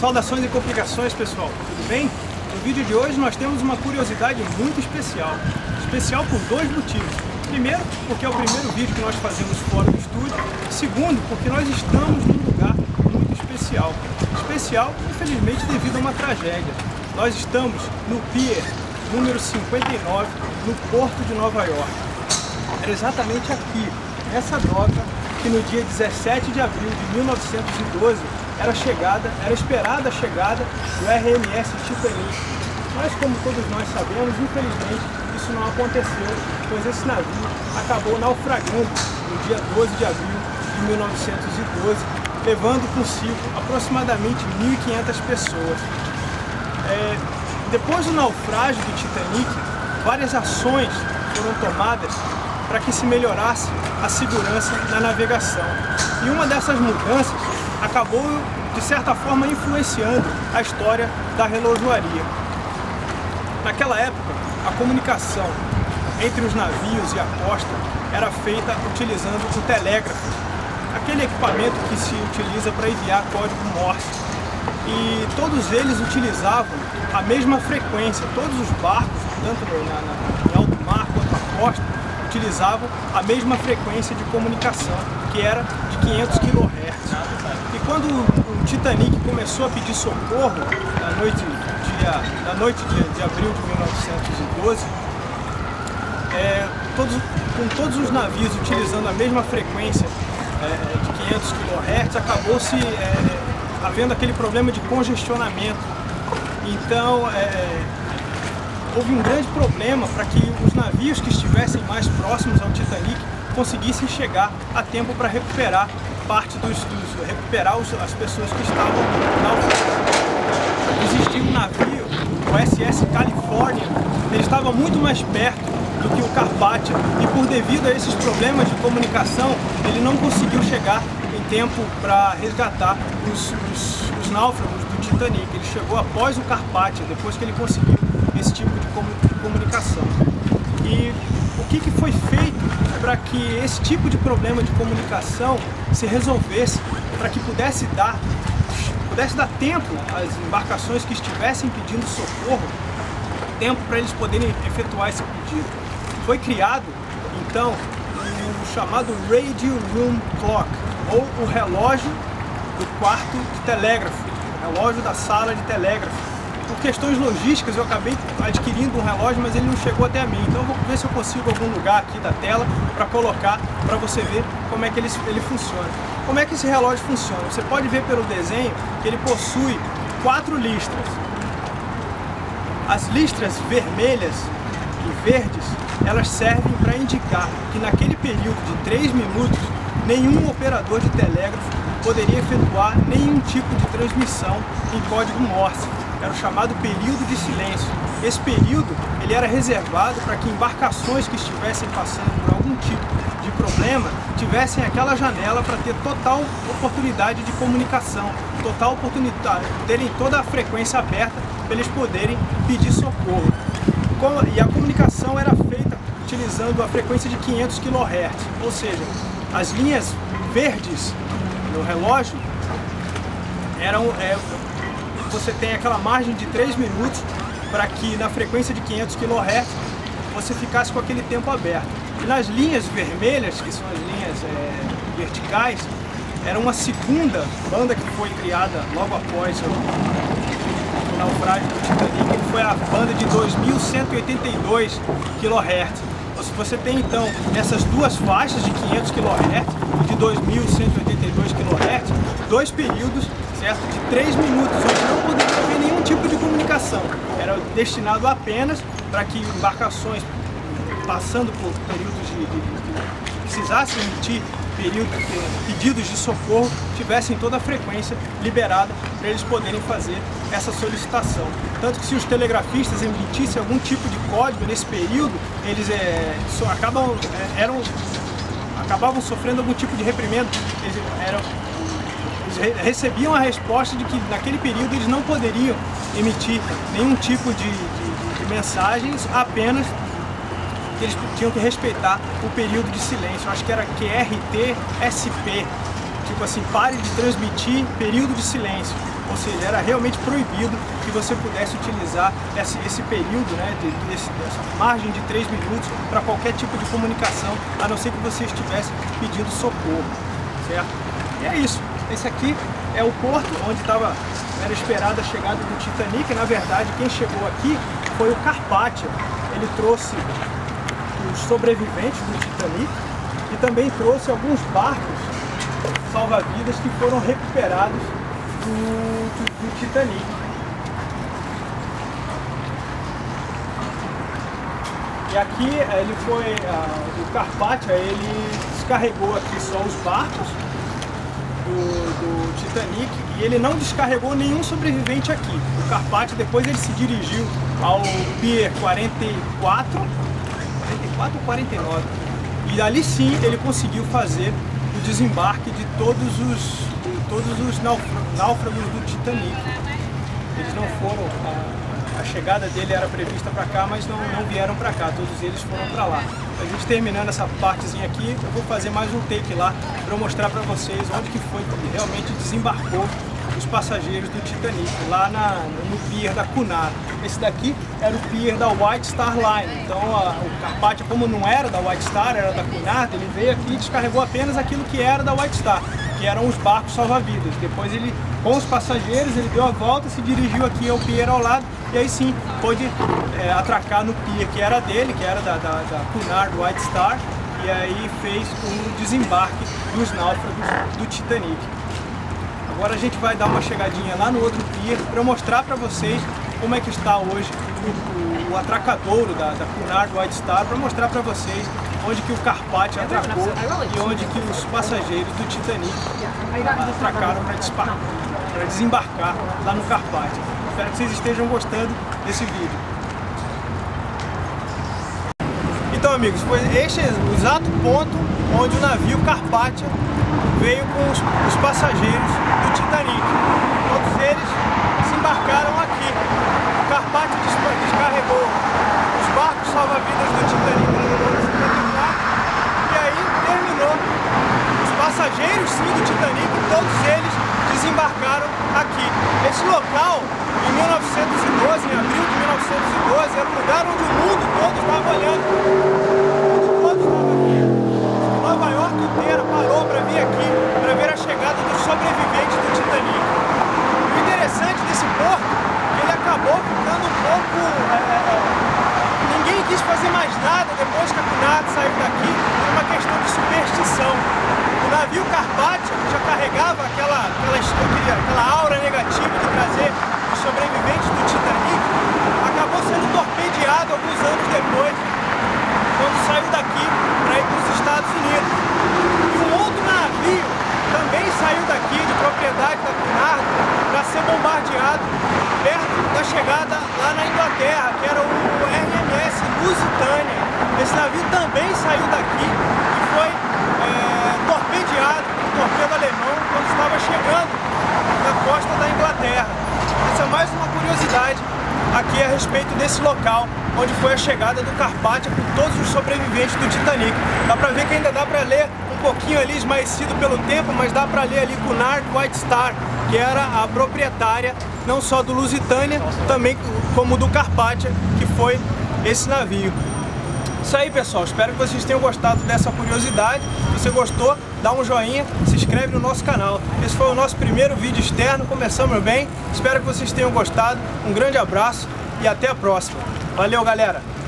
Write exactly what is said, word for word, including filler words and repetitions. Saudações e complicações, pessoal, tudo bem? No vídeo de hoje nós temos uma curiosidade muito especial. Especial por dois motivos. Primeiro, porque é o primeiro vídeo que nós fazemos fora do estúdio. Segundo, porque nós estamos num lugar muito especial. Especial, infelizmente, devido a uma tragédia. Nós estamos no Pier número cinquenta e nove, no Porto de Nova York. Era exatamente aqui, nessa doca, que no dia dezessete de abril de mil novecentos e doze era chegada, era esperada a chegada do R M S Titanic. Mas, como todos nós sabemos, infelizmente isso não aconteceu, pois esse navio acabou naufragando no dia doze de abril de mil novecentos e doze, levando consigo aproximadamente mil e quinhentas pessoas. É, depois do naufrágio do Titanic, várias ações foram tomadas para que se melhorasse a segurança na navegação. E uma dessas mudanças acabou, de certa forma, influenciando a história da relojoaria. Naquela época, a comunicação entre os navios e a costa era feita utilizando o telégrafo, aquele equipamento que se utiliza para enviar código Morse. E todos eles utilizavam a mesma frequência, todos os barcos, tanto em alto mar quanto a costa, utilizavam a mesma frequência de comunicação, que era de quinhentos quilohertz. E quando o Titanic começou a pedir socorro, na noite, dia, na noite de, de abril de mil novecentos e doze, é, todos, com todos os navios utilizando a mesma frequência é, de quinhentos quilohertz, acabou-se é, havendo aquele problema de congestionamento. Então, é, houve um grande problema para que os navios que estivessem mais próximos ao Titanic conseguissem chegar a tempo para recuperar parte dos, dos recuperar os, as pessoas que estavam naufragadas. Existia um navio, o S S California, ele estava muito mais perto do que o Carpathia e, por devido a esses problemas de comunicação, ele não conseguiu chegar em tempo para resgatar os, os, os náufragos do Titanic. Ele chegou após o Carpathia, depois que ele conseguiu esse tipo de comunicação. E o que que foi feito para que esse tipo de problema de comunicação se resolvesse, para que pudesse dar, pudesse dar tempo às embarcações que estivessem pedindo socorro, tempo para eles poderem efetuar esse pedido? Foi criado, então, o chamado Radio Room Clock, ou o relógio do quarto de telégrafo, o relógio da sala de telégrafo. Por questões logísticas, eu acabei adquirindo um relógio, mas ele não chegou até mim. Então eu vou ver se eu consigo algum lugar aqui da tela para colocar, para você ver como é que ele, ele funciona. Como é que esse relógio funciona? Você pode ver pelo desenho que ele possui quatro listras. As listras vermelhas e verdes, elas servem para indicar que naquele período de três minutos, nenhum operador de telégrafo poderia efetuar nenhum tipo de transmissão em código Morse. Era o chamado período de silêncio. Esse período ele era reservado para que embarcações que estivessem passando por algum tipo de problema tivessem aquela janela para ter total oportunidade de comunicação, total oportunidade, terem toda a frequência aberta para eles poderem pedir socorro. E a comunicação era feita utilizando a frequência de quinhentos quilohertz, ou seja, as linhas verdes no relógio eram... É, você tem aquela margem de três minutos para que na frequência de quinhentos quilohertz você ficasse com aquele tempo aberto. E nas linhas vermelhas, que são as linhas é, verticais, era uma segunda banda que foi criada logo após o, o naufrágio do Titanic, que foi a banda de dois mil cento e oitenta e dois quilohertz. Você tem então essas duas faixas de quinhentos quilohertz e de dois mil cento e oitenta e dois quilohertz, dois períodos, certo? De três minutos, onde não poderia haver nenhum tipo de comunicação. Era destinado apenas para que embarcações passando por períodos de, de, de que precisassem emitir período, de, pedidos de socorro, tivessem toda a frequência liberada para eles poderem fazer essa solicitação. Tanto que se os telegrafistas emitissem algum tipo de código nesse período, eles é, so, acabam, é, eram, acabavam sofrendo algum tipo de reprimenda. Eles eram... recebiam a resposta de que naquele período eles não poderiam emitir nenhum tipo de, de, de mensagens, apenas que eles tinham que respeitar o período de silêncio. Eu acho que era Q R T S P, tipo assim, pare de transmitir, período de silêncio. ou seja, era realmente proibido que você pudesse utilizar esse, esse período, né, de, de, essa margem de três minutos para qualquer tipo de comunicação, a não ser que você estivesse pedindo socorro, certo? E é isso. Esse aqui é o porto onde tava, era esperada a chegada do Titanic. Na verdade, quem chegou aqui foi o Carpathia. Ele trouxe os sobreviventes do Titanic e também trouxe alguns barcos salva-vidas que foram recuperados do, do, do Titanic. E aqui ele foi, uh, o Carpathia, ele descarregou aqui só os barcos do, do Titanic e ele não descarregou nenhum sobrevivente aqui. O Carpathia depois ele se dirigiu ao Pier quarenta e quatro, quarenta e quatro ou quarenta e nove, e ali sim ele conseguiu fazer o desembarque de todos os, de todos os náufragos do Titanic. Eles não foram, a, a chegada dele era prevista para cá, mas não, não vieram para cá, todos eles foram para lá. A gente terminando essa partezinha aqui, eu vou fazer mais um take lá para mostrar para vocês onde que foi que realmente desembarcou os passageiros do Titanic, lá na, no pier da Cunard. Esse daqui era o pier da White Star Line, então a, o Carpathia, como não era da White Star, era da Cunard, ele veio aqui e descarregou apenas aquilo que era da White Star, que eram os barcos salva-vidas. Depois ele, com os passageiros, ele deu a volta, se dirigiu aqui ao pier ao lado, e aí sim pôde é, atracar no pier que era dele, que era da, da, da Cunard White Star, e aí fez um desembarque dos náufragos do Titanic. Agora a gente vai dar uma chegadinha lá no outro pier para mostrar para vocês como é que está hoje o, o, o atracadouro da, da Cunard White Star, para mostrar para vocês onde que o Carpathia atracou e onde que os passageiros do Titanic atracaram para desembarcar lá no Carpathia. Espero que vocês estejam gostando desse vídeo. Então, amigos, foi este é o exato ponto onde o navio Carpathia veio com os, os passageiros do Titanic. Todos eles se embarcaram aqui. O Carpathia descarregou os barcos salva-vidas do Titanic e aí terminou. Os passageiros sim do Titanic, todos eles desembarcaram aqui. Esse local, em mil novecentos e doze, em abril de mil novecentos e doze, era o lugar onde o mundo todo estava olhando. Todos estavam aqui. Nova York inteira parou para vir aqui, para ver a chegada dos sobreviventes do Titanic. O interessante desse porto, ele acabou ficando um pouco... É, é, ninguém quis fazer mais nada depois que a Cunard saiu daqui, por uma questão de superstição. O navio Carpathia já carregava aquela, aquela, aquela aura negativa de trazer os sobreviventes do Titanic, acabou sendo torpedeado alguns anos depois, quando saiu daqui para ir para os Estados Unidos. E um outro navio também saiu daqui, de propriedade da Cunard, para ser bombardeado perto da chegada lá na Inglaterra, que era o R M S Lusitânia. Esse navio também saiu daqui e foi é, torpedeado por um torpedo alemão quando estava chegando na costa da Inglaterra. Essa é mais uma curiosidade aqui a respeito desse local onde foi a chegada do Carpathia com todos os sobreviventes do Titanic. Dá pra ver que ainda dá pra ler um pouquinho ali, esmaecido pelo tempo, mas dá pra ler ali Cunard White Star, que era a proprietária não só do Lusitânia, também como do Carpathia, que foi esse navio. Isso aí, pessoal, espero que vocês tenham gostado dessa curiosidade. Se você gostou, dá um joinha, se inscreve no nosso canal. Esse foi o nosso primeiro vídeo externo, começamos bem. Espero que vocês tenham gostado, um grande abraço e até a próxima. Valeu, galera!